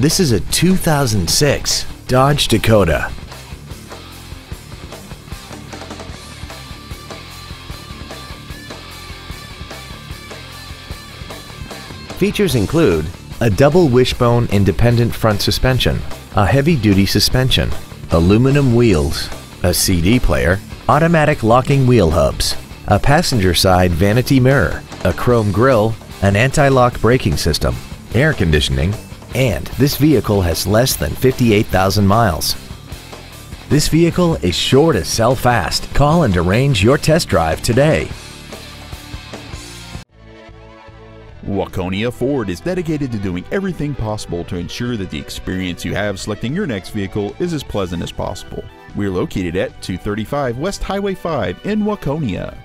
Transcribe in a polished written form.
This is a 2006 Dodge Dakota. Features include a double wishbone independent front suspension, a heavy-duty suspension, aluminum wheels, a CD player, automatic locking wheel hubs, a passenger side vanity mirror, a chrome grille, an anti-lock braking system, air conditioning, and this vehicle has less than 58,000 miles. This vehicle is sure to sell fast. Call and arrange your test drive today. Waconia Ford is dedicated to doing everything possible to ensure that the experience you have selecting your next vehicle is as pleasant as possible. We're located at 235 West Highway 5 in Waconia.